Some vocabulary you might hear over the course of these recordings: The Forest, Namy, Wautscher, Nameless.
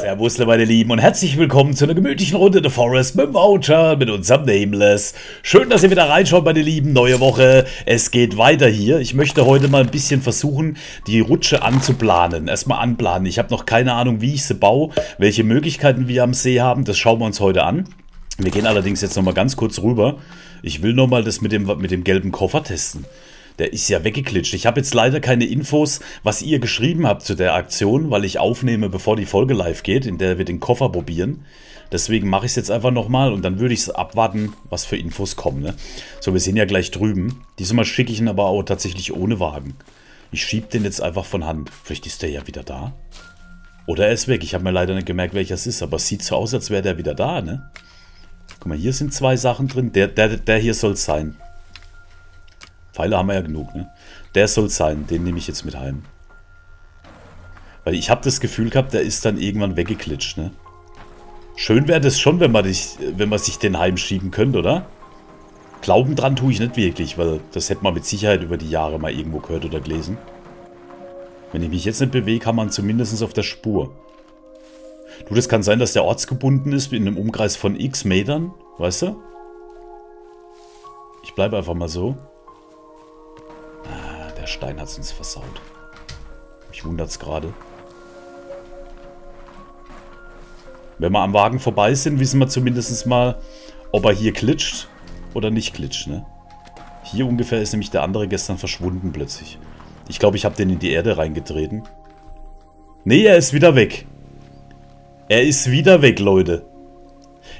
Servusle, meine Lieben, und herzlich willkommen zu einer gemütlichen Runde The Forest mit dem Wautscher, mit unserem Nameless. Schön, dass ihr wieder reinschaut, meine Lieben. Neue Woche, es geht weiter hier. Ich möchte heute mal ein bisschen versuchen, die Rutsche anzuplanen. Erstmal anplanen. Ich habe noch keine Ahnung, wie ich sie baue, welche Möglichkeiten wir am See haben. Das schauen wir uns heute an. Wir gehen allerdings jetzt nochmal ganz kurz rüber. Ich will nochmal das mit dem gelben Koffer testen. Der ist ja weggeklitscht. Ich habe jetzt leider keine Infos, was ihr geschrieben habt zu der Aktion, weil ich aufnehme, bevor die Folge live geht, in der wir den Koffer probieren. Deswegen mache ich es jetzt einfach nochmal und dann würde ich es abwarten, was für Infos kommen. Ne? So, wir sind ja gleich drüben. Diesmal schicke ich ihn aber auch tatsächlich ohne Wagen. Ich schiebe den jetzt einfach von Hand. Vielleicht ist der ja wieder da. Oder er ist weg. Ich habe mir leider nicht gemerkt, welcher es ist, aber es sieht so aus, als wäre der wieder da. Ne? Guck mal, hier sind zwei Sachen drin. Der hier soll es sein. Pfeile haben wir ja genug, ne? Der soll sein, den nehme ich jetzt mit heim. Weil ich habe das Gefühl gehabt, der ist dann irgendwann weggeklitscht, ne? Schön wäre das schon, wenn man sich den heimschieben könnte, oder? Glauben dran tue ich nicht wirklich, weil das hätte man mit Sicherheit über die Jahre mal irgendwo gehört oder gelesen. Wenn ich mich jetzt nicht bewege, kann man zumindest auf der Spur. Du, das kann sein, dass der ortsgebunden ist in einem Umkreis von x Metern, weißt du? Ich bleibe einfach mal so. Der Stein hat es uns versaut. Mich wundert es gerade. Wenn wir am Wagen vorbei sind, wissen wir zumindest mal, ob er hier klitscht oder nicht klitscht. Ne? Hier ungefähr ist nämlich der andere gestern verschwunden plötzlich. Ich glaube, ich habe den in die Erde reingetreten. Nee, er ist wieder weg. Er ist wieder weg, Leute.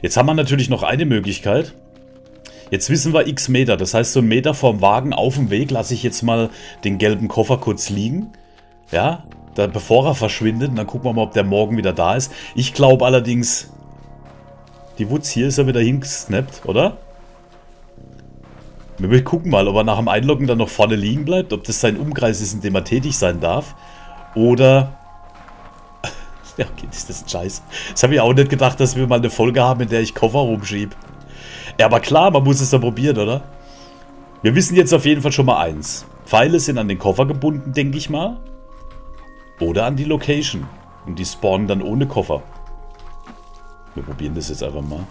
Jetzt haben wir natürlich noch eine Möglichkeit. Jetzt wissen wir x Meter, das heißt so 1 Meter vorm Wagen auf dem Weg lasse ich jetzt mal den gelben Koffer kurz liegen. Ja, da, bevor er verschwindet, und dann gucken wir mal, ob der morgen wieder da ist. Ich glaube allerdings, die Wutz hier ist ja wieder hingesnappt, oder? Wir gucken mal, ob er nach dem Einloggen dann noch vorne liegen bleibt, ob das sein Umkreis ist, in dem er tätig sein darf. Oder... ja, okay, ist das ein Scheiß. Das habe ich auch nicht gedacht, dass wir mal eine Folge haben, in der ich Koffer rumschiebe. Ja, aber klar, man muss es dann probieren, oder? Wir wissen jetzt auf jeden Fall schon mal eins. Pfeile sind an den Koffer gebunden, denke ich mal. Oder an die Location. Und die spawnen dann ohne Koffer. Wir probieren das jetzt einfach mal.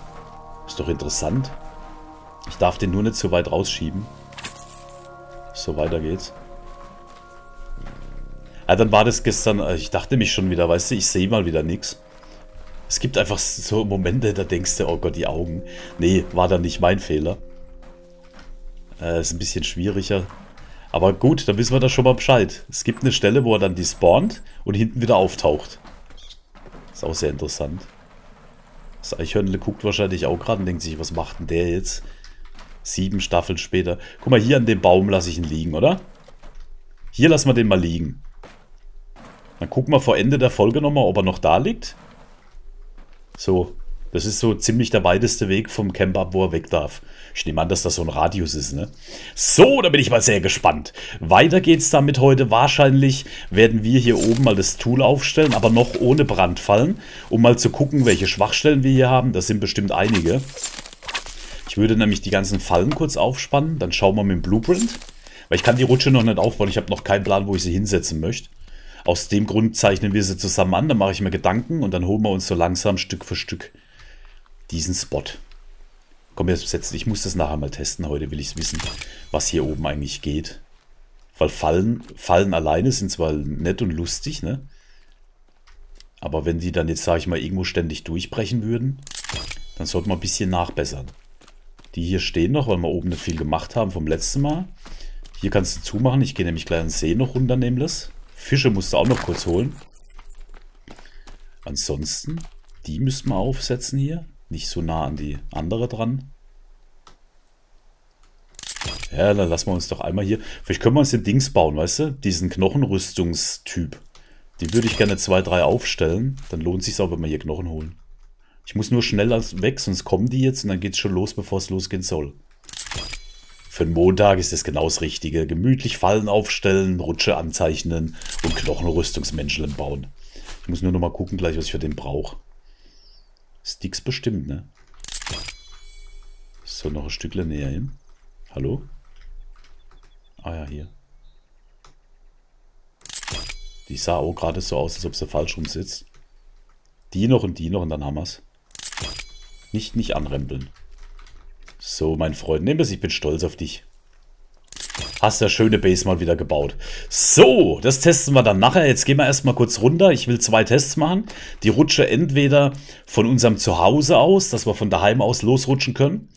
Ist doch interessant. Ich darf den nur nicht so weit rausschieben. So, weiter geht's. Ja, dann war das gestern... Ich dachte mich schon wieder, weißt du, ich sehe mal wieder nichts. Es gibt einfach so Momente, da denkst du, oh Gott, die Augen. Nee, war dann nicht mein Fehler. Ist ein bisschen schwieriger. Aber gut, dann wissen wir da schon mal Bescheid. Es gibt eine Stelle, wo er dann despawnt und hinten wieder auftaucht. Ist auch sehr interessant. Das Eichhörnle guckt wahrscheinlich auch gerade und denkt sich, was macht denn der jetzt? 7 Staffeln später. Guck mal, hier an dem Baum lasse ich ihn liegen, oder? Hier lassen wir den mal liegen. Dann gucken wir vor Ende der Folge nochmal, ob er noch da liegt. So, das ist so ziemlich der weiteste Weg vom Camp ab, wo er weg darf. Ich nehme an, dass das so ein Radius ist, ne? So, da bin ich mal sehr gespannt. Weiter geht's damit heute. Wahrscheinlich werden wir hier oben mal das Tool aufstellen, aber noch ohne Brandfallen, um mal zu gucken, welche Schwachstellen wir hier haben. Das sind bestimmt einige. Ich würde nämlich die ganzen Fallen kurz aufspannen. Dann schauen wir mit dem Blueprint. Weil ich kann die Rutsche noch nicht aufbauen. Ich habe noch keinen Plan, wo ich sie hinsetzen möchte. Aus dem Grund zeichnen wir sie zusammen an, dann mache ich mir Gedanken und dann holen wir uns so langsam Stück für Stück diesen Spot. Komm, jetzt setzen. Ich muss das nachher mal testen, heute will ich es wissen, was hier oben eigentlich geht. Weil Fallen alleine sind zwar nett und lustig, ne? Aber wenn die dann jetzt, sage ich mal, irgendwo ständig durchbrechen würden, dann sollte man ein bisschen nachbessern. Die hier stehen noch, weil wir oben nicht viel gemacht haben vom letzten Mal. Hier kannst du zumachen, ich gehe nämlich gleich an den See noch runter, Nameless. Fische musst du auch noch kurz holen. Ansonsten, die müssten wir aufsetzen hier. Nicht so nah an die andere dran. Ja, dann lassen wir uns doch einmal hier... Vielleicht können wir uns den Dings bauen, weißt du? Diesen Knochenrüstungstyp. Den würde ich gerne 2, 3 aufstellen. Dann lohnt es sich auch, wenn wir hier Knochen holen. Ich muss nur schneller weg, sonst kommen die jetzt und dann geht es schon los, bevor es losgehen soll. Für den Montag ist es genau das Richtige. Gemütlich Fallen aufstellen, Rutsche anzeichnen und Knochenrüstungsmenscheln bauen. Ich muss nur noch mal gucken gleich, was ich für den brauche. Sticks bestimmt, ne? So, noch ein Stückchen näher hin. Hallo? Ah ja, hier. Die sah auch gerade so aus, als ob sie falsch rum sitzt. Die noch und dann haben wir's. Nicht anrempeln. So, mein Freund, nimm es, ich bin stolz auf dich. Hast ja schöne Base mal wieder gebaut. So, das testen wir dann nachher. Jetzt gehen wir erstmal kurz runter. Ich will 2 Tests machen. Die Rutsche entweder von unserem Zuhause aus, dass wir von daheim aus losrutschen können.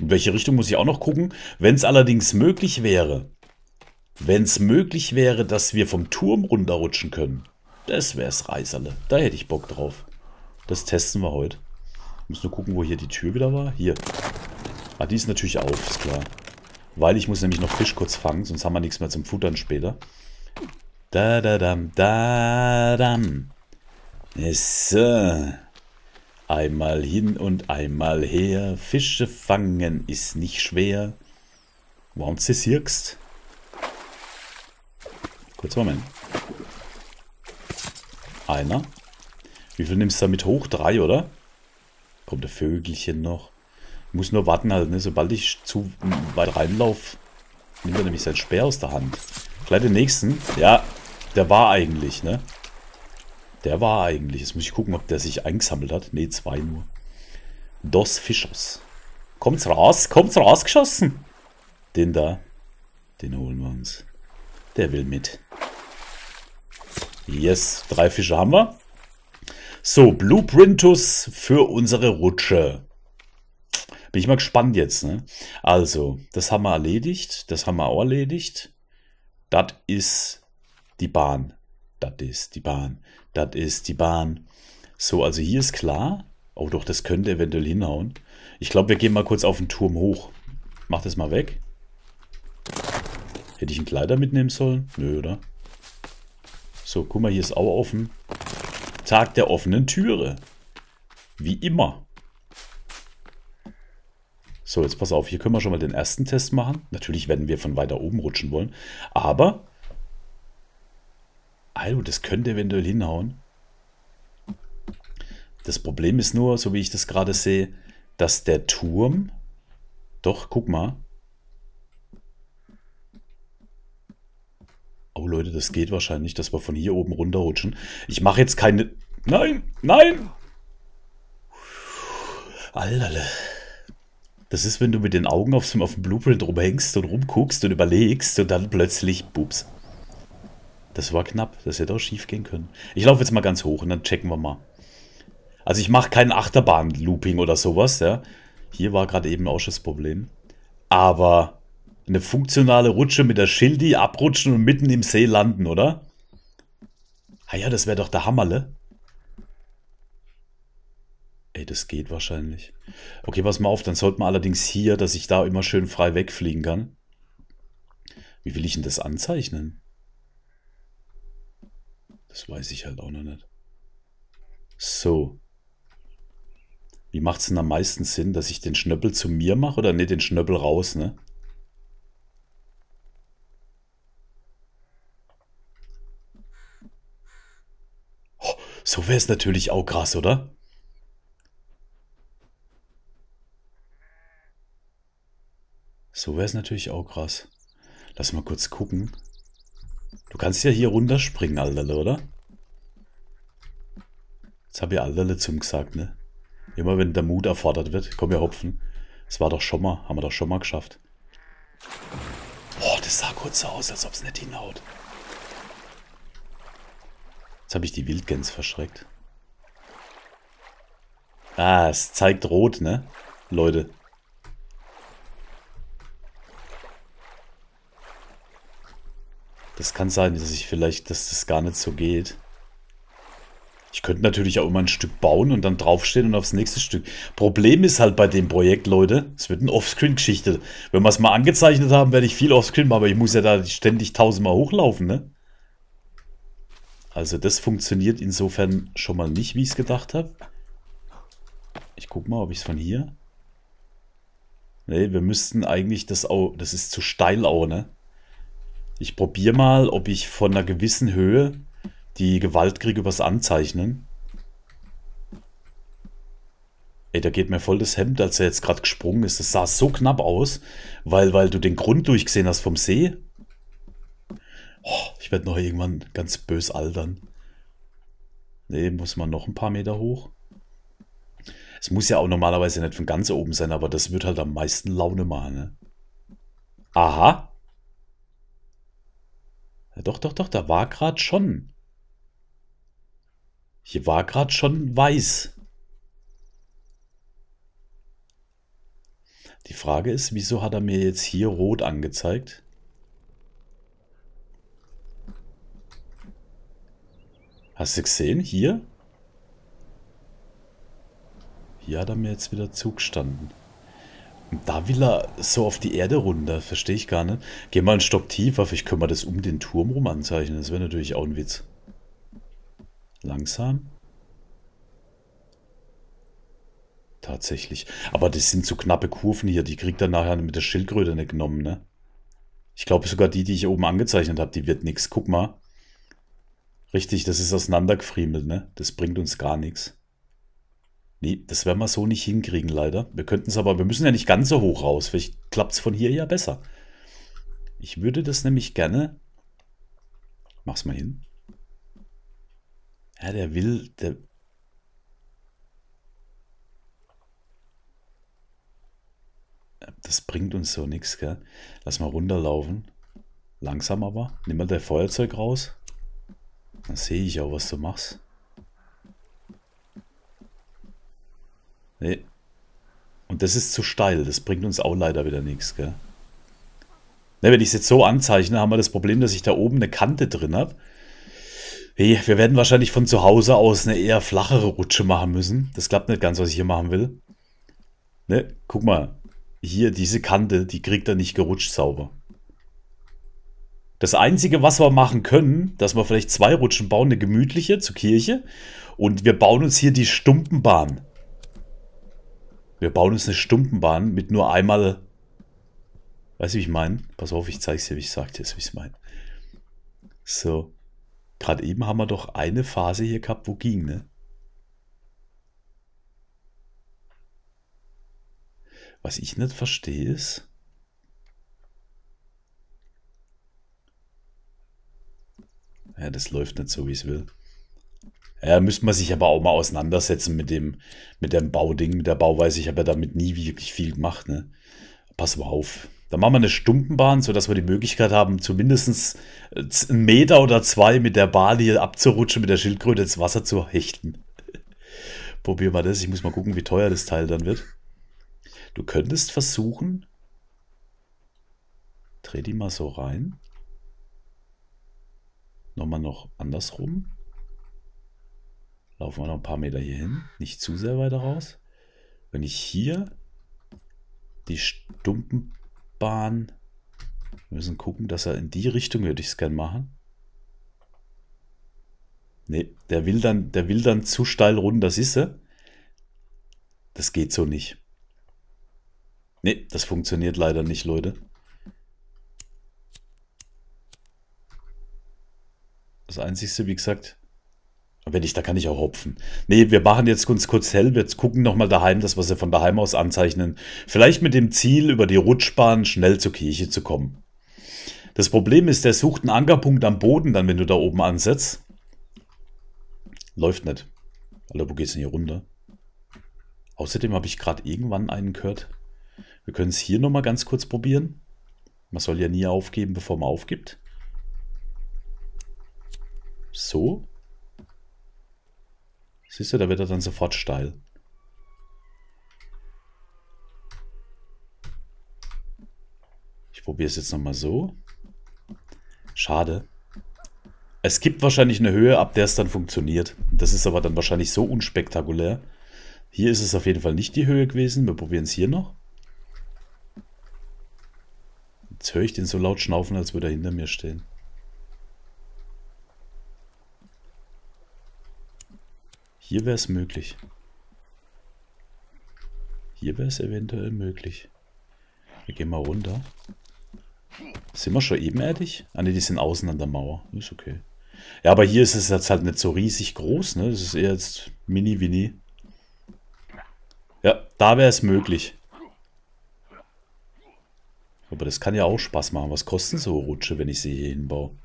In welche Richtung muss ich auch noch gucken. Wenn es allerdings möglich wäre, dass wir vom Turm runterrutschen können, das wär's Reiserle. Da hätte ich Bock drauf. Das testen wir heute. Ich muss nur gucken, wo hier die Tür wieder war. Hier. Ah, die ist natürlich auf, ist klar. Weil ich muss nämlich noch Fisch kurz fangen, sonst haben wir nichts mehr zum Futtern später. Da-da-dam. So. Einmal hin und einmal her. Fische fangen ist nicht schwer. Warum zissierst? Kurz Moment. Einer. Wie viel nimmst du da mit hoch? 3, oder? Kommt der Vögelchen noch. Muss nur warten halt, ne? Sobald ich zu weit reinlaufe, nimmt er nämlich sein Speer aus der Hand. Gleich den nächsten. Ja, der war eigentlich, ne? Jetzt muss ich gucken, ob der sich eingesammelt hat. Ne, 2 nur. Dos Fischos. Kommt's raus geschossen. Den da. Den holen wir uns. Der will mit. Yes, 3 Fische haben wir. So, Blueprintus für unsere Rutsche. Bin ich mal gespannt jetzt, ne? Also, das haben wir erledigt. Das haben wir auch erledigt. Das ist die Bahn. So, also hier ist klar. Oh doch, das könnte eventuell hinhauen. Ich glaube, wir gehen mal kurz auf den Turm hoch. Mach das mal weg. Hätte ich einen Kleider mitnehmen sollen? Nö, oder? So, guck mal, hier ist auch offen. Tag der offenen Türe. Wie immer. So, jetzt pass auf, hier können wir schon mal den ersten Test machen. Natürlich werden wir von weiter oben rutschen wollen. Aber, also, das könnte eventuell hinhauen. Das Problem ist nur, so wie ich das gerade sehe, dass der Turm, doch, guck mal. Oh Leute, das geht wahrscheinlich, dass wir von hier oben runterrutschen. Ich mache jetzt keine... Nein, nein! Allerle. Das ist, wenn du mit den Augen auf dem Blueprint rumhängst und rumguckst und überlegst und dann plötzlich, bups. Das war knapp, das hätte auch schief gehen können. Ich laufe jetzt mal ganz hoch und dann checken wir mal. Also ich mache keinen Achterbahn-Looping oder sowas, ja. Hier war gerade eben auch schon das Problem. Aber eine funktionale Rutsche mit der Schildi abrutschen und mitten im See landen, oder? Ah ja, das wäre doch der Hammerle. Ey, das geht wahrscheinlich. Okay, pass mal auf, dann sollte man allerdings hier, dass ich da immer schön frei wegfliegen kann. Wie will ich denn das anzeichnen? Das weiß ich halt auch noch nicht. So. Wie macht es denn am meisten Sinn, dass ich den Schnöppel zu mir mache oder ne, den Schnöppel raus, ne? Oh, so wäre es natürlich auch krass, oder? Lass mal kurz gucken. Du kannst ja hier runterspringen, Alterle, oder? Jetzt habe ich Alterle zum gesagt, ne? Immer wenn der Mut erfordert wird. Komm, wir hopfen. Das war doch schon mal. Haben wir doch schon mal geschafft. Boah, das sah kurz so aus, als ob es nicht hinhaut. Jetzt habe ich die Wildgans verschreckt. Ah, es zeigt rot, ne? Leute. Das kann sein, dass ich vielleicht, dass das gar nicht so geht. Ich könnte natürlich auch immer ein Stück bauen und dann draufstehen und aufs nächste Stück. Problem ist halt bei dem Projekt, Leute, es wird eine Offscreen-Geschichte. Wenn wir es mal angezeichnet haben, werde ich viel Offscreen machen, aber ich muss ja da ständig 1000-mal hochlaufen, ne? Also das funktioniert insofern schon mal nicht, wie ich es gedacht habe. Ich guck mal, ob ich es von hier... Ne, wir müssten eigentlich das auch... Das ist zu steil auch, ne? Ich probiere mal, ob ich von einer gewissen Höhe die Gewalt kriege übers Anzeichnen. Ey, da geht mir voll das Hemd, als er jetzt gerade gesprungen ist. Das sah so knapp aus, weil du den Grund durchgesehen hast vom See. Oh, ich werde noch irgendwann ganz bös altern. Nee, muss man noch ein paar Meter hoch. Es muss ja auch normalerweise nicht von ganz oben sein, aber das wird halt am meisten Laune machen, ne? Aha. Ja, doch, doch, doch, da war gerade schon. Hier war gerade schon weiß. Die Frage ist, wieso hat er mir jetzt hier rot angezeigt? Hast du gesehen? Hier? Hier hat er mir jetzt wieder zugestanden. Und da will er so auf die Erde runter. Verstehe ich gar nicht. Geh mal einen Stock tiefer. Ich könnte mal das um den Turm rum anzeichnen. Das wäre natürlich auch ein Witz. Langsam. Tatsächlich. Aber das sind so knappe Kurven hier. Die kriegt er nachher mit der Schildkröte nicht genommen, ne? Ich glaube sogar die ich hier oben angezeichnet habe, die wird nichts. Guck mal. Richtig, das ist auseinandergefriemelt, ne? Das bringt uns gar nichts. Nee, das werden wir so nicht hinkriegen, leider. Wir könnten es aber, wir müssen ja nicht ganz so hoch raus. Vielleicht klappt es von hier ja besser. Ich würde das nämlich gerne... Mach's mal hin. Ja, der will... Der das bringt uns so nichts, gell? Lass mal runterlaufen. Langsam aber. Nimm mal dein Feuerzeug raus. Dann sehe ich auch, was du machst. Nee. Und das ist zu steil. Das bringt uns auch leider wieder nichts, gell? Ne, wenn ich es jetzt so anzeichne, haben wir das Problem, dass ich da oben eine Kante drin habe. Hey, wir werden wahrscheinlich von zu Hause aus eine eher flachere Rutsche machen müssen. Das klappt nicht ganz, was ich hier machen will. Ne, guck mal. Hier, diese Kante, die kriegt er nicht gerutscht sauber. Das Einzige, was wir machen können, dass wir vielleicht zwei Rutschen bauen, eine gemütliche zur Kirche. Und wir bauen uns hier die Stumpenbahn. Wir bauen uns eine Stumpenbahn mit nur einmal... Weißt du, wie ich meine? Pass auf, ich zeig's dir, wie ich sag dir, wie ich es meine. So. Gerade eben haben wir doch eine Phase hier gehabt, wo ging, ne? Was ich nicht verstehe ist... Ja, das läuft nicht so, wie es will. Ja, müsste man sich aber auch mal auseinandersetzen mit dem Bauding, mit der Bauweise. Ich habe ja damit nie wirklich viel gemacht, ne? Pass mal auf. Dann machen wir eine Stumpenbahn, sodass wir die Möglichkeit haben, zumindest 1 Meter oder 2 mit der Bahn hier abzurutschen, mit der Schildkröte ins Wasser zu hechten. Probieren wir das. Ich muss mal gucken, wie teuer das Teil dann wird. Du könntest versuchen... Dreh die mal so rein. Nochmal noch andersrum. Laufen wir noch ein paar Meter hier hin. Nicht zu sehr weiter raus. Wenn ich hier die Stumpenbahn... Wir müssen gucken, dass er in die Richtung, würde ich es gerne machen. Ne, der will dann zu steil runter, siehst du? Das geht so nicht. Ne, das funktioniert leider nicht, Leute. Das Einzige, wie gesagt... Wenn nicht, da kann ich auch hopfen. Ne, wir machen jetzt uns kurz hell. Wir gucken nochmal daheim, das, was wir von daheim aus anzeichnen. Vielleicht mit dem Ziel, über die Rutschbahn schnell zur Kirche zu kommen. Das Problem ist, der sucht einen Ankerpunkt am Boden, dann, wenn du da oben ansetzt. Läuft nicht. Alter, wo geht's denn hier runter? Außerdem habe ich gerade irgendwann einen gehört. Wir können es hier nochmal ganz kurz probieren. Man soll ja nie aufgeben, bevor man aufgibt. So. Siehst du, da wird er dann sofort steil. Ich probiere es jetzt nochmal so. Schade. Es gibt wahrscheinlich eine Höhe, ab der es dann funktioniert. Das ist aber dann wahrscheinlich so unspektakulär. Hier ist es auf jeden Fall nicht die Höhe gewesen. Wir probieren es hier noch. Jetzt höre ich den so laut schnaufen, als würde er hinter mir stehen. Hier wäre es möglich. Hier wäre es eventuell möglich. Wir gehen mal runter. Sind wir schon ebenerdig? Ah ne, die sind außen an der Mauer. Ist okay. Ja, aber hier ist es jetzt halt nicht so riesig groß, ne? Das ist eher jetzt mini-wini. Ja, da wäre es möglich. Aber das kann ja auch Spaß machen. Was kosten so Rutsche, wenn ich sie hier hinbaue?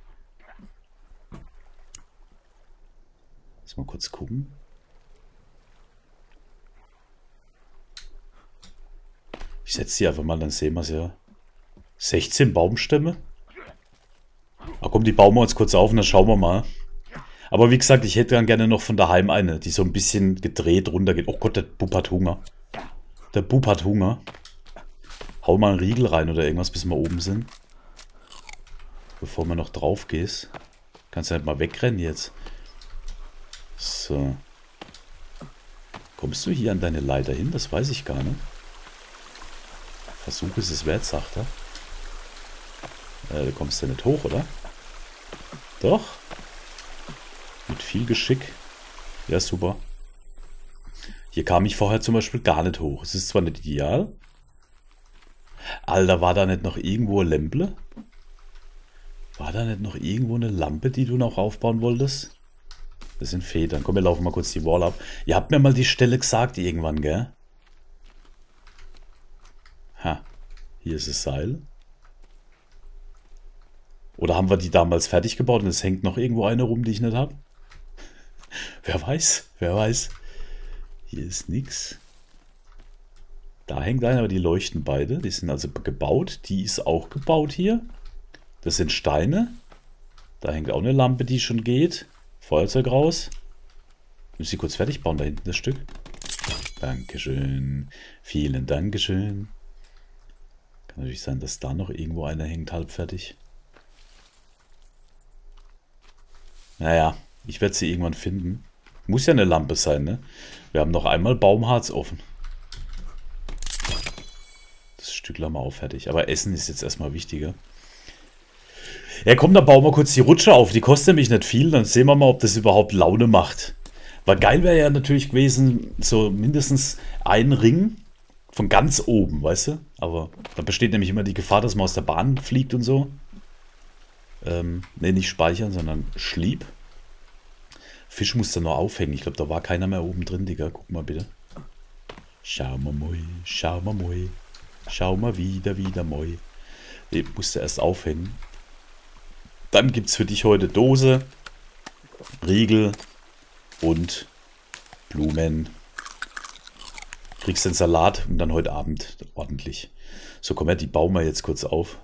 Mal kurz gucken. Ich setze sie einfach mal, dann sehen wir es ja. 16 Baumstämme? Ach komm, die bauen wir uns kurz auf und dann schauen wir mal. Aber wie gesagt, ich hätte dann gerne noch von daheim eine, die so ein bisschen gedreht runtergeht. Oh Gott, der Bub hat Hunger. Der Bub hat Hunger. Hau mal einen Riegel rein oder irgendwas, bis wir oben sind. Bevor man noch drauf gehst. Kannst du halt mal wegrennen jetzt. So. Kommst du hier an deine Leiter hin? Das weiß ich gar nicht. Versuch ist es wert, sagt er. Du kommst ja nicht hoch, oder? Doch. Mit viel Geschick. Ja, super. Hier kam ich vorher zum Beispiel gar nicht hoch. Es ist zwar nicht ideal. Alter, war da nicht noch irgendwo ein Lämple? War da nicht noch irgendwo eine Lampe, die du noch aufbauen wolltest? Das sind Federn. Komm, wir laufen mal kurz die Wall ab. Ihr habt mir mal die Stelle gesagt irgendwann, gell? Ha. Hier ist das Seil. Oder haben wir die damals fertig gebaut und es hängt noch irgendwo eine rum, die ich nicht habe? Wer weiß, wer weiß. Hier ist nichts. Da hängt eine, aber die leuchten beide. Die sind also gebaut. Die ist auch gebaut hier. Das sind Steine. Da hängt auch eine Lampe, die schon geht. Feuerzeug raus. Müssen Sie kurz fertig bauen, da hinten das Stück. Dankeschön. Vielen Dankeschön. Kann natürlich sein, dass da noch irgendwo einer hängt, halb fertig. Naja, ich werde sie irgendwann finden. Muss ja eine Lampe sein, ne? Wir haben noch einmal Baumharz offen. Das Stück lassen wir auch fertig. Aber Essen ist jetzt erstmal wichtiger. Ja komm, dann bauen wir kurz die Rutsche auf. Die kostet nämlich nicht viel. Dann sehen wir mal, ob das überhaupt Laune macht. Weil geil wäre ja natürlich gewesen, so mindestens ein Ring von ganz oben, weißt du? Aber da besteht nämlich immer die Gefahr, dass man aus der Bahn fliegt und so. Ne, nicht speichern, sondern Schlieb. Fisch muss da noch aufhängen. Ich glaube, da war keiner mehr oben drin, Digga. Guck mal bitte. Schau mal moi, schau mal moi. Schau mal wieder moi. Ne, musste erst aufhängen. Dann gibt es für dich heute Dose, Riegel und Blumen. Kriegst den Salat und dann heute Abend ordentlich. So, komm her, die bauen wir jetzt kurz auf.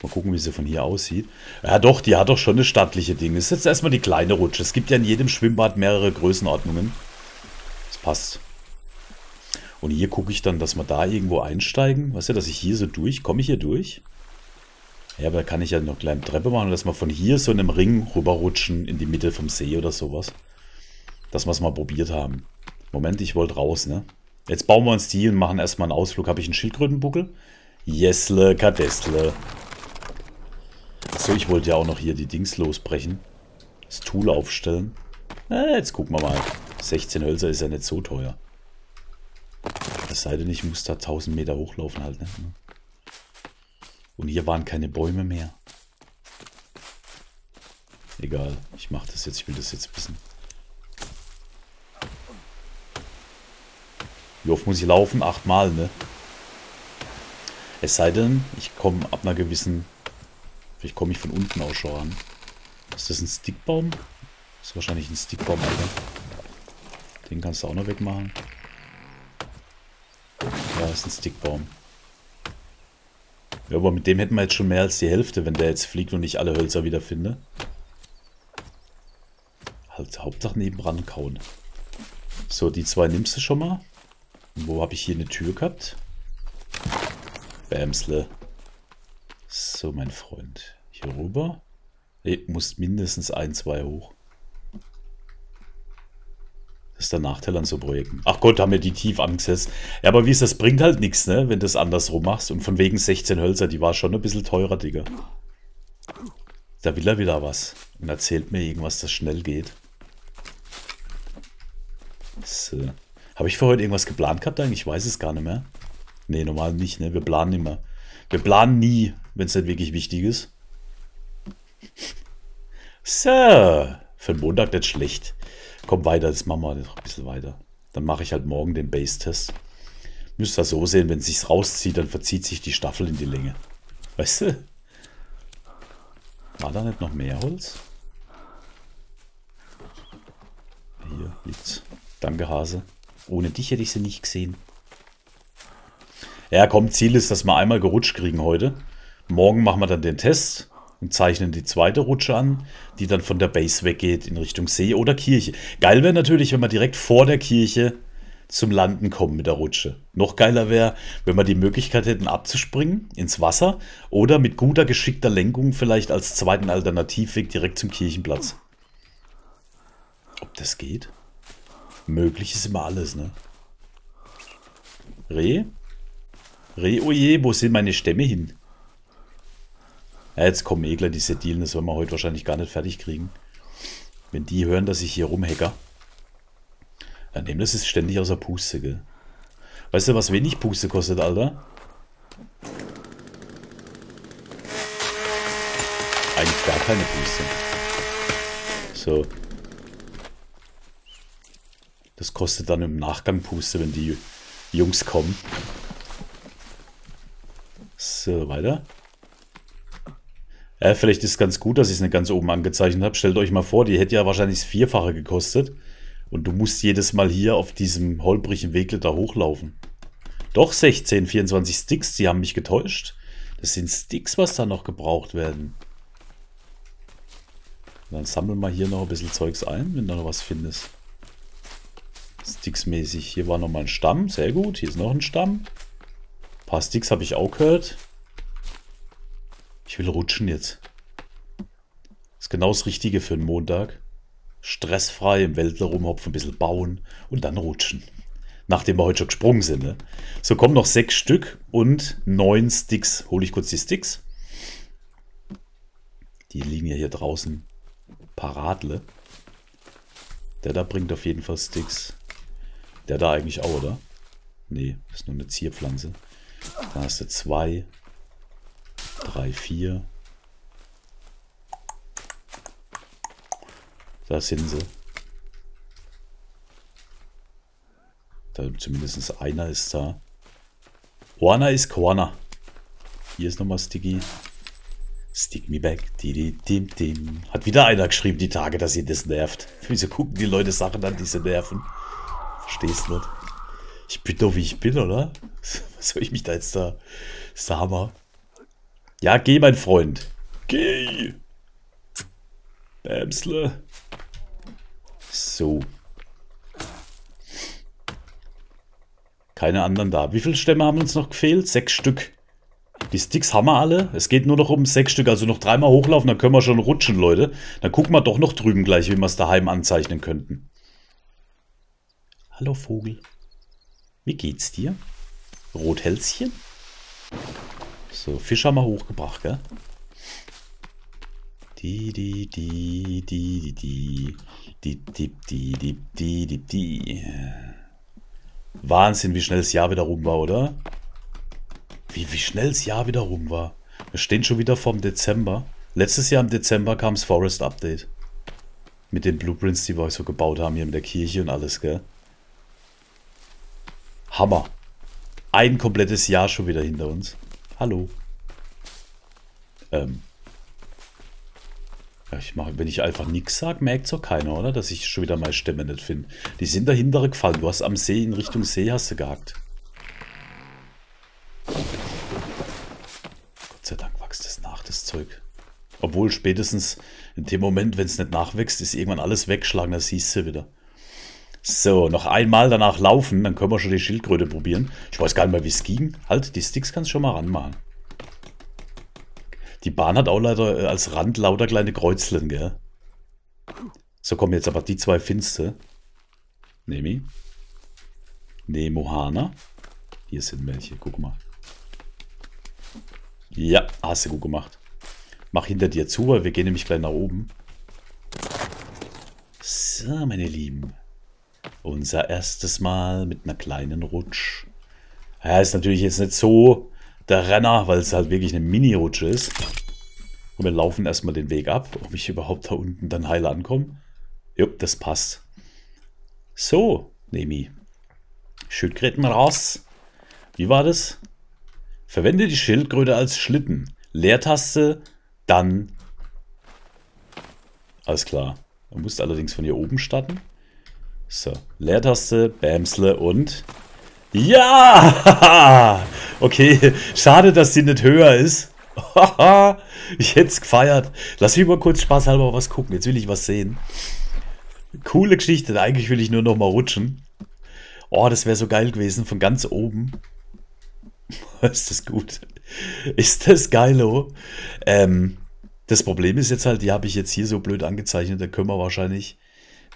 Mal gucken, wie sie von hier aussieht. Ja doch, die hat doch schon eine stattliche Ding. Das ist jetzt erstmal die kleine Rutsche. Es gibt ja in jedem Schwimmbad mehrere Größenordnungen. Das passt. Und hier gucke ich dann, dass wir da irgendwo einsteigen. Weißt du, dass ich hier so durch... Komme ich hier durch? Ja, aber da kann ich ja noch eine kleine Treppe machen. Dass wir von hier so in einem Ring rüberrutschen in die Mitte vom See oder sowas. Dass wir es mal probiert haben. Moment, ich wollte raus, ne? Jetzt bauen wir uns die und machen erstmal einen Ausflug. Habe ich einen Schildkrötenbuckel? Jesle, Kadestle. So, ich wollte ja auch noch hier die Dings losbrechen. Das Tool aufstellen. Jetzt gucken wir mal. 16 Hölzer ist ja nicht so teuer. Es sei denn, ich muss da 1000 Meter hochlaufen halt. Ne? Und hier waren keine Bäume mehr. Egal, ich mache das jetzt. Ich will das jetzt wissen. Wie oft muss ich laufen? 8 Mal, ne? Es sei denn, ich komme ab einer gewissen... Vielleicht komme ich von unten auch schon an. Ist das ein Stickbaum? Das ist wahrscheinlich ein Stickbaum, Alter. Den kannst du auch noch wegmachen. Ja, das ist ein Stickbaum. Ja, aber mit dem hätten wir jetzt schon mehr als die Hälfte, wenn der jetzt fliegt und ich alle Hölzer wieder finde. Halt, Hauptsache nebenan kauen. So, die zwei nimmst du schon mal. Und wo habe ich hier eine Tür gehabt? Bämsle. So, mein Freund. Hier rüber. Ne, muss mindestens 1, 2 hoch. Das ist der Nachteil an so Projekten. Ach Gott, haben wir die tief angesetzt. Ja, aber wie ist das? Bringt halt nichts, ne? Wenn du es andersrum machst. Und von wegen 16 Hölzer, die war schon ein bisschen teurer, Digga. Da will er wieder was. Und erzählt mir irgendwas, das schnell geht. So. Habe ich für heute irgendwas geplant gehabt eigentlich? Ich weiß es gar nicht mehr. Ne, normal nicht, ne? Wir planen immer. Wir planen nie, wenn es nicht wirklich wichtig ist. So. Für den Montag nicht schlecht. Komm weiter, jetzt machen wir noch ein bisschen weiter. Dann mache ich halt morgen den Base-Test. Müsst ihr so sehen, wenn es sich rauszieht, dann verzieht sich die Staffel in die Länge. Weißt du? War da nicht noch mehr Holz? hier liegt's. Danke, Hase. Ohne dich hätte ich sie nicht gesehen. Ja, komm, Ziel ist, dass wir einmal gerutscht kriegen heute. Morgen machen wir dann den Test und zeichnen die zweite Rutsche an, die dann von der Base weggeht in Richtung See oder Kirche. Geil wäre natürlich, wenn wir direkt vor der Kirche zum Landen kommen mit der Rutsche. Noch geiler wäre, wenn wir die Möglichkeit hätten, abzuspringen ins Wasser oder mit guter, geschickter Lenkung vielleicht als zweiten Alternativweg direkt zum Kirchenplatz. Ob das geht? Möglich ist immer alles, ne? Reh? Reh, oje, wo sind meine Stämme hin? Ja, jetzt kommen Egler, diese Dielen, das werden wir heute wahrscheinlich gar nicht fertig kriegen. Wenn die hören, dass ich hier rumhacker. Ja, Nameless ist ständig außer Puste, gell? Weißt du, was wenig Puste kostet, Alter? Eigentlich gar keine Puste. So. Das kostet dann im Nachgang Puste, wenn die Jungs kommen. So, weiter. Ja, vielleicht ist es ganz gut, dass ich es nicht ganz oben angezeichnet habe. Stellt euch mal vor, die hätte ja wahrscheinlich das Vierfache gekostet. Und du musst jedes Mal hier auf diesem holprigen Weg da hochlaufen. Doch, 16, 24 Sticks, die haben mich getäuscht. Das sind Sticks, was da noch gebraucht werden. Dann sammeln wir hier noch ein bisschen Zeugs ein, wenn du noch was findest. Sticks-mäßig. Hier war nochmal ein Stamm, sehr gut. Hier ist noch ein Stamm. Ein paar Sticks habe ich auch gehört. Ich will rutschen jetzt. Ist genau das Richtige für einen Montag. Stressfrei im Wäldler rumhopfen, ein bisschen bauen und dann rutschen. Nachdem wir heute schon gesprungen sind. Ne? So kommen noch 6 Stück und 9 Sticks. Hole ich kurz die Sticks. Die liegen ja hier draußen paradle. Der da bringt auf jeden Fall Sticks. Der da eigentlich auch, oder? Nee, das ist nur eine Zierpflanze. Da hast du 2, 3, 4. Da sind sie. Da zumindest einer ist da. Juana ist Juana. Hier ist nochmal Sticky. Stick me back. Hat wieder einer geschrieben die Tage, dass ihr das nervt. Wieso gucken die Leute Sachen an, die sie nerven? Verstehst nicht. Ich bin doch wie ich bin, oder? Was soll ich mich da jetzt da... Das ist der Hammer. Ja, geh, mein Freund. Geh. Bämsle. So. Keine anderen da. Wie viele Stämme haben uns noch gefehlt? 6 Stück. Die Sticks haben wir alle. Es geht nur noch um 6 Stück. Also noch 3-mal hochlaufen, dann können wir schon rutschen, Leute. Dann gucken wir doch noch drüben gleich, wie wir es daheim anzeichnen könnten. Hallo Vogel. Wie geht's dir? Rothälschen? So, Fisch haben wir hochgebracht, gell? Wahnsinn, wie schnell das Jahr wieder rum war, oder? Wie schnell das Jahr wieder rum war. Wir stehen schon wieder vorm Dezember. Letztes Jahr im Dezember kam das Forest Update. Mit den Blueprints, die wir so gebaut haben hier mit der Kirche und alles, gell? Hammer. Ein komplettes Jahr schon wieder hinter uns. Hallo. Ja, ich mache, wenn ich einfach nichts sage, merkt es auch keiner, oder? Dass ich schon wieder meine Stämme nicht finde. Die sind dahinter gefallen. Du hast am See, in Richtung See hast du gehackt. Gott sei Dank wächst das nach, das Zeug. Obwohl spätestens in dem Moment, wenn es nicht nachwächst, ist irgendwann alles weggeschlagen. Das siehst du wieder. So, noch einmal danach laufen. Dann können wir schon die Schildkröte probieren. Ich weiß gar nicht mehr, wie es ging. Halt, die Sticks kannst du schon mal ranmachen. Die Bahn hat auch leider als Rand lauter kleine Kreuzchen, gell? So kommen jetzt aber die zwei Finste. Nemi. Nemohana. Hier sind welche, guck mal. Ja, hast du gut gemacht. Mach hinter dir zu, weil wir gehen nämlich gleich nach oben. So, meine Lieben. Unser erstes Mal mit einer kleinen Rutsch. Ja, ist natürlich jetzt nicht so... Der Renner, weil es halt wirklich eine Mini-Rutsche ist. Und wir laufen erstmal den Weg ab, ob ich überhaupt da unten dann heil ankomme. Jupp, das passt. So, Nemi. Schildkröten raus. Wie war das? Verwende die Schildkröte als Schlitten. Leertaste, dann. Alles klar. Du musst allerdings von hier oben starten. So, Leertaste, Bämsle und... Ja! Okay, schade, dass die nicht höher ist. Ich hätte es gefeiert. Lass mich mal kurz spaßhalber was gucken. Jetzt will ich was sehen. Coole Geschichte. Eigentlich will ich nur noch mal rutschen. Oh, das wäre so geil gewesen. Von ganz oben. Ist das gut? Ist das geilo? Das Problem ist jetzt halt, die habe ich jetzt hier so blöd angezeichnet. Da können wir wahrscheinlich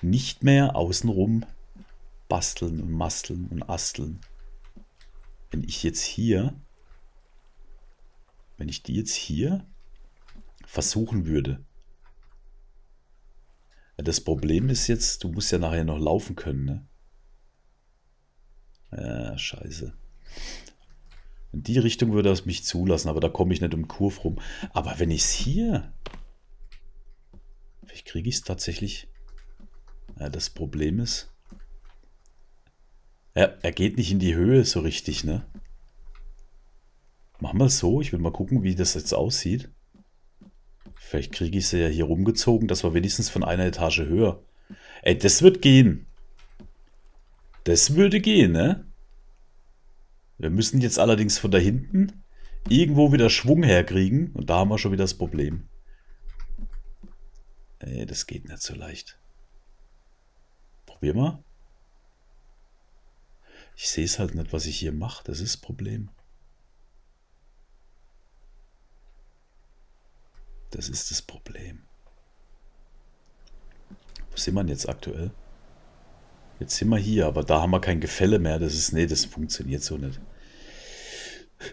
nicht mehr außenrum basteln und masteln und asteln. Wenn ich jetzt hier... Wenn ich die jetzt hier versuchen würde. Das Problem ist jetzt, du musst ja nachher noch laufen können, ne? Ja, scheiße. In die Richtung würde das mich zulassen, aber da komme ich nicht um Kurve rum. Aber wenn ich es hier... Vielleicht kriege ich es tatsächlich... Ja, das Problem ist... Ja, er geht nicht in die Höhe so richtig, ne? Machen wir es so. Ich will mal gucken, wie das jetzt aussieht. Vielleicht kriege ich sie ja hier rumgezogen. Das war wenigstens von einer Etage höher. Ey, das wird gehen. Das würde gehen, ne? Wir müssen jetzt allerdings von da hinten irgendwo wieder Schwung herkriegen. Und da haben wir schon wieder das Problem. Ey, das geht nicht so leicht. Probier mal. Ich sehe es halt nicht, was ich hier mache. Das ist das Problem. Das ist das Problem. Wo sind wir denn jetzt aktuell? Jetzt sind wir hier, aber da haben wir kein Gefälle mehr. Das ist, nee, das funktioniert so nicht.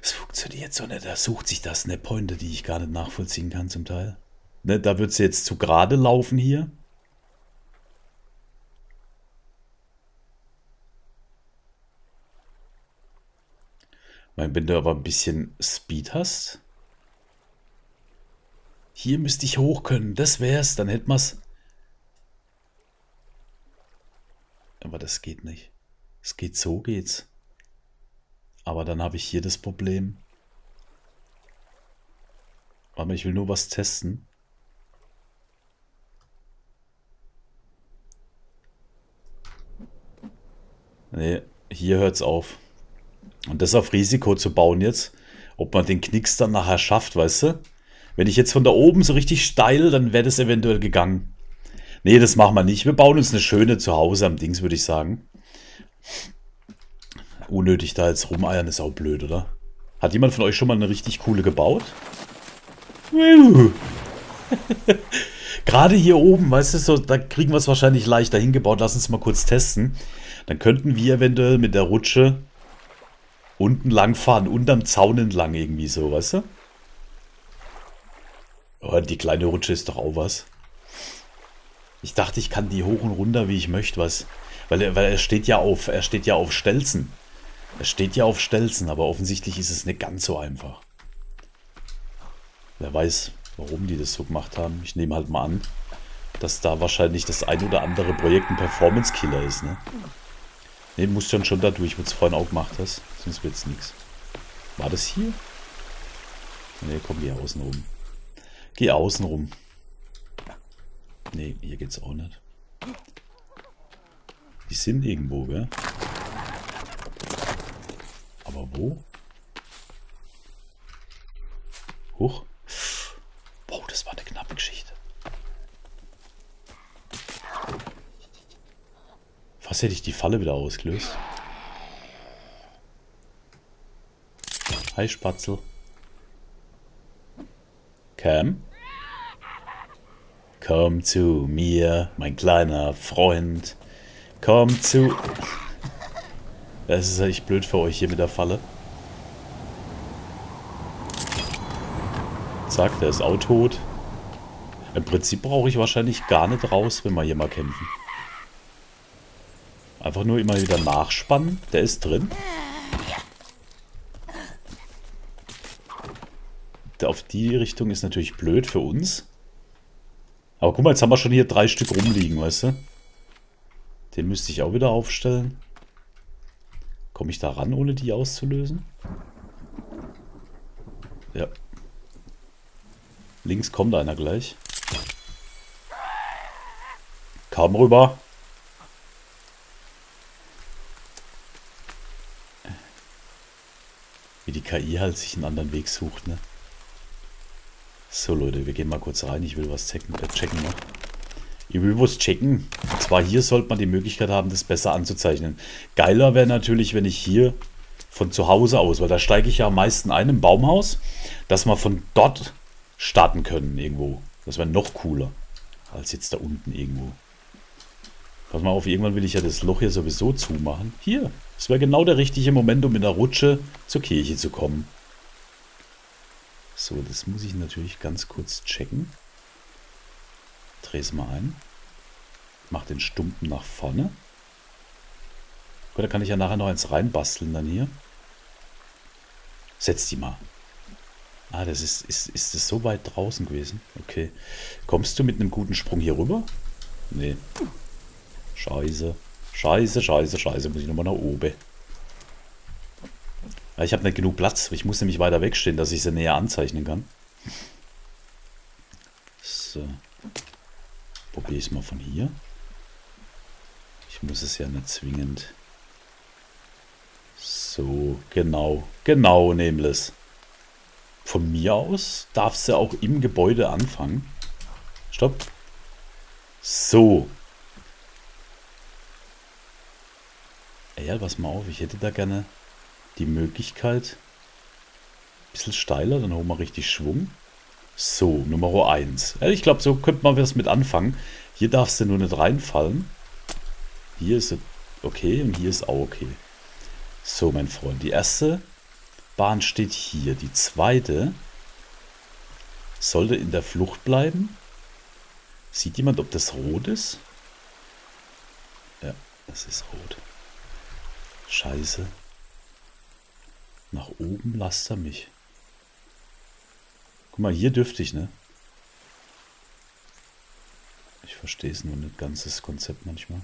Das funktioniert so nicht. Da sucht sich das eine Pointe, die ich gar nicht nachvollziehen kann zum Teil. Ne, da wird sie jetzt zu gerade laufen hier. Wenn du aber ein bisschen Speed hast... Hier müsste ich hoch können. Das wär's. Dann hätten wir's. Aber das geht nicht. Es geht so, geht's. Aber dann habe ich hier das Problem. Warte mal, ich will nur was testen. Nee, hier hört's auf. Und das auf Risiko zu bauen jetzt. Ob man den Knicks dann nachher schafft, weißt du? Wenn ich jetzt von da oben so richtig steil, dann wäre das eventuell gegangen. Nee, das machen wir nicht. Wir bauen uns eine schöne Zuhause am Dings, würde ich sagen. Unnötig da jetzt rumeiern, ist auch blöd, oder? Hat jemand von euch schon mal eine richtig coole gebaut? Gerade hier oben, weißt du, so, da kriegen wir es wahrscheinlich leichter hingebaut. Lass uns mal kurz testen. Dann könnten wir eventuell mit der Rutsche unten lang fahren, unterm Zaun entlang irgendwie so, weißt du? Oh, die kleine Rutsche ist doch auch was. Ich dachte, ich kann die hoch und runter, wie ich möchte, was. Weil er steht ja auf Stelzen. Er steht ja auf Stelzen, aber offensichtlich ist es nicht ganz so einfach. Wer weiß, warum die das so gemacht haben. Ich nehme halt mal an, dass da wahrscheinlich das ein oder andere Projekt ein Performance-Killer ist, ne? Ne, muss dann schon da durch, was du vorhin auch gemacht hast. Sonst wird's nichts. War das hier? Ne, komm hier außen oben. Geh außen rum. Nee, hier geht's auch nicht. Die sind irgendwo, gell? Aber wo? Huch. Boah, das war eine knappe Geschichte. Fast hätte ich die Falle wieder ausgelöst. Hi, Spatzel. Cam? Komm zu mir, mein kleiner Freund. Komm zu... Das ist echt blöd für euch hier mit der Falle. Zack, der ist auch tot. Im Prinzip brauche ich wahrscheinlich gar nicht raus, wenn wir hier mal kämpfen. Einfach nur immer wieder nachspannen. Der ist drin. Auf die Richtung ist natürlich blöd für uns. Aber guck mal, jetzt haben wir schon hier 3 Stück rumliegen, weißt du? Den müsste ich auch wieder aufstellen. Komme ich da ran, ohne die auszulösen? Ja. Links kommt einer gleich. Komm rüber. wie die KI halt sich einen anderen Weg sucht, ne? So Leute, wir gehen mal kurz rein. Ich will was checken noch. Ich will was checken. Und zwar hier sollte man die Möglichkeit haben, das besser anzuzeichnen. Geiler wäre natürlich, wenn ich hier von zu Hause aus, weil da steige ich ja am meisten ein im Baumhaus, dass wir von dort starten können irgendwo. Das wäre noch cooler als jetzt da unten irgendwo. Pass mal auf, irgendwann will ich ja das Loch hier sowieso zumachen. Hier, das wäre genau der richtige Moment, um in der Rutsche zur Kirche zu kommen. So, das muss ich natürlich ganz kurz checken. Dreh es mal ein. Mach den Stumpen nach vorne. Gut, da kann ich ja nachher noch eins reinbasteln dann hier. Setz die mal. Ah, das ist das so weit draußen gewesen? Okay. Kommst du mit einem guten Sprung hier rüber? Nee. Scheiße. Scheiße, scheiße, scheiße. Muss ich nochmal nach oben. Ich habe nicht genug Platz. Ich muss nämlich weiter wegstehen, dass ich sie näher anzeichnen kann. So. Probiere ich es mal von hier. Ich muss es ja nicht zwingend. So, genau. Genau, Nameless. Von mir aus darfst du auch im Gebäude anfangen. Stopp. So. Ja, pass mal auf, ich hätte da gerne die Möglichkeit. Ein bisschen steiler, dann holen wir richtig Schwung. So, Nummer 1. Ja, ich glaube, so könnte man was mit anfangen. Hier darfst du nur nicht reinfallen. Hier ist okay und hier ist auch okay. So, mein Freund, die erste Bahn steht hier. Die zweite sollte in der Flucht bleiben. Sieht jemand, ob das rot ist? Ja, das ist rot. Scheiße. Nach oben lasst er mich. Guck mal, hier dürfte ich, ne? Ich verstehe es nur nicht ganz, das Konzept manchmal.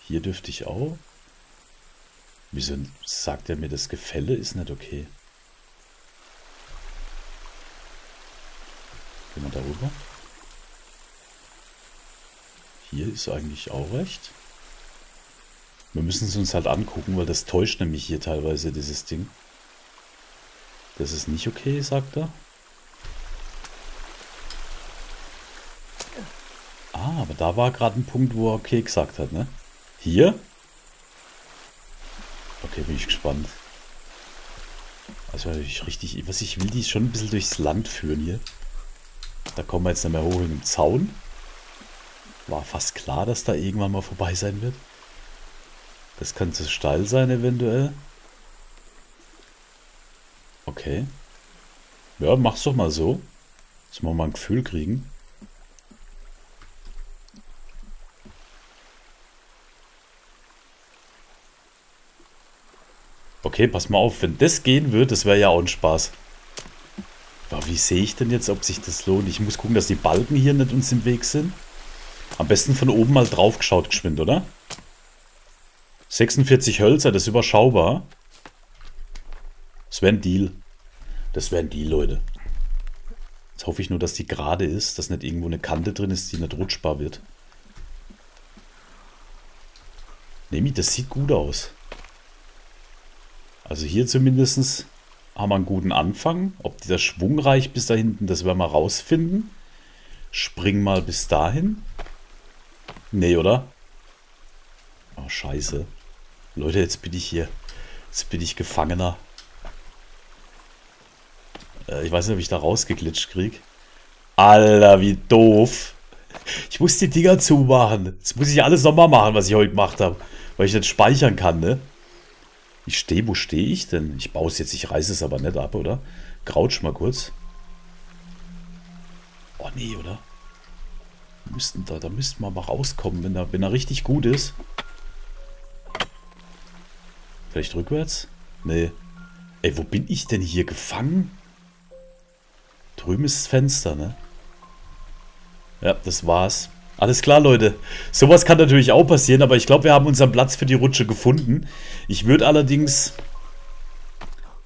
Hier dürfte ich auch. Wieso sagt er mir, das Gefälle ist nicht okay? Gehen wir da rüber. Hier ist eigentlich auch recht. Wir müssen es uns halt angucken, weil das täuscht nämlich hier teilweise, dieses Ding. Das ist nicht okay, sagt er. Ah, aber da war gerade ein Punkt, wo er okay gesagt hat, ne? Hier? Okay, bin ich gespannt. Also ich richtig, was ich will, die schon ein bisschen durchs Land führen hier. Da kommen wir jetzt nicht mehr hoch in den Zaun. War fast klar, dass da irgendwann mal vorbei sein wird. Das kann zu steil sein eventuell. Okay. Ja, mach's doch mal so. Dass wir mal ein Gefühl kriegen. Okay, pass mal auf. Wenn das gehen würde, das wäre ja auch ein Spaß. Aber wie sehe ich denn jetzt, ob sich das lohnt? Ich muss gucken, dass die Balken hier nicht uns im Weg sind. Am besten von oben mal drauf geschaut, geschwind, oder? 46 Hölzer, das ist überschaubar. Das wäre ein Deal. Das wäre ein Deal, Leute. Jetzt hoffe ich nur, dass die gerade ist, dass nicht irgendwo eine Kante drin ist, die nicht rutschbar wird. Nemi, das sieht gut aus. Also hier zumindest haben wir einen guten Anfang. Ob dieser Schwung reicht bis da hinten, das werden wir rausfinden. Spring mal bis dahin. Nee, oder? Oh, scheiße. Leute, jetzt bin ich hier. Jetzt bin ich Gefangener. Ich weiß nicht, ob ich da rausgeglitscht kriege. Alter, wie doof. Ich muss die Dinger zumachen. Jetzt muss ich alles nochmal machen, was ich heute gemacht habe. Weil ich nicht speichern kann, ne? Ich stehe, wo stehe ich denn? Ich baue es jetzt, ich reiße es aber nicht ab, oder? Crouch mal kurz. Oh, nee, oder? Da müssten wir mal rauskommen, wenn er richtig gut ist. Vielleicht rückwärts? Nee. Ey, wo bin ich denn hier gefangen? Drüben ist das Fenster, ne? Ja, das war's. Alles klar, Leute. Sowas kann natürlich auch passieren, aber ich glaube, wir haben unseren Platz für die Rutsche gefunden. Ich würde allerdings...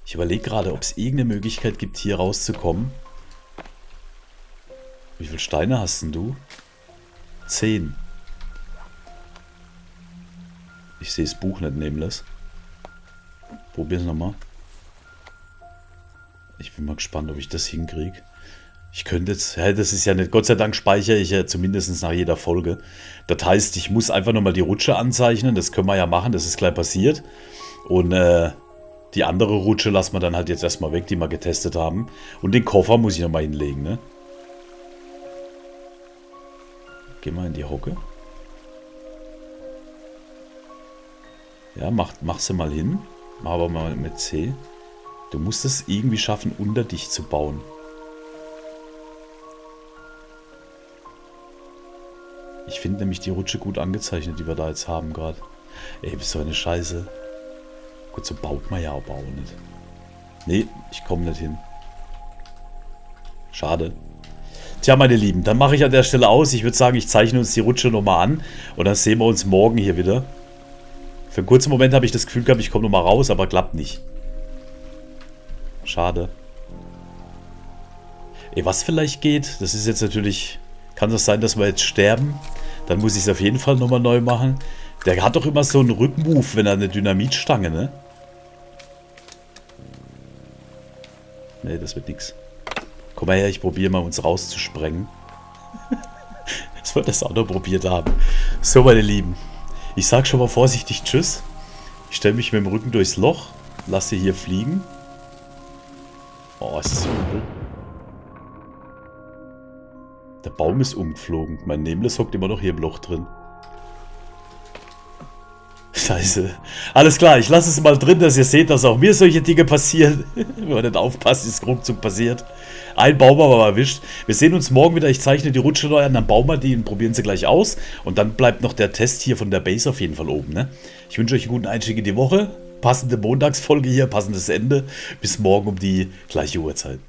Ich überlege gerade, ob es irgendeine Möglichkeit gibt, hier rauszukommen. Wie viele Steine hast denn du? 10. Ich sehe das Buch nicht, Nameless. Probieren wir nochmal. Ich bin mal gespannt, ob ich das hinkriege. Ich könnte jetzt, ja, das ist ja nicht, Gott sei Dank speichere ich ja zumindest nach jeder Folge. Das heißt, ich muss einfach nochmal die Rutsche anzeichnen, das können wir ja machen, das ist gleich passiert. Und die andere Rutsche lassen wir dann halt jetzt erstmal weg, die wir getestet haben. Und den Koffer muss ich nochmal hinlegen, ne? Geh mal in die Hocke. Ja, mach sie mal hin. Mach aber mal mit C. Du musst es irgendwie schaffen, unter dich zu bauen. Ich finde nämlich die Rutsche gut angezeichnet, die wir da jetzt haben gerade. Ey, bist du eine Scheiße. Gut, so baut man ja aber auch nicht. Nee, ich komme nicht hin. Schade. Tja, meine Lieben, dann mache ich an der Stelle aus. Ich würde sagen, ich zeichne uns die Rutsche nochmal an. Und dann sehen wir uns morgen hier wieder. Für einen kurzen Moment habe ich das Gefühl gehabt, ich komme nochmal raus, aber klappt nicht. Schade. Ey, was vielleicht geht, das ist jetzt natürlich... Kann das sein, dass wir jetzt sterben? Dann muss ich es auf jeden Fall nochmal neu machen. Der hat doch immer so einen Rückmove, wenn er eine Dynamitstange, ne? Ne, das wird nix. Komm mal her, ich probiere mal, uns rauszusprengen. Dass wir das auch noch probiert haben. So, meine Lieben. Ich sag schon mal vorsichtig Tschüss. Ich stelle mich mit dem Rücken durchs Loch. Lasse hier fliegen. Oh, es ist so übel. Der Baum ist umgeflogen. Mein Nameless hockt immer noch hier im Loch drin. Scheiße. Alles klar, ich lasse es mal drin, dass ihr seht, dass auch mir solche Dinge passieren. Wenn man nicht aufpasst, ist ruckzuck passiert. Ein Baum aber erwischt. Wir sehen uns morgen wieder. Ich zeichne die Rutsche neu an, dann bauen wir die und probieren sie gleich aus. Und dann bleibt noch der Test hier von der Base auf jeden Fall oben. Ne? Ich wünsche euch einen guten Einstieg in die Woche. Passende Montagsfolge hier, passendes Ende. Bis morgen um die gleiche Uhrzeit.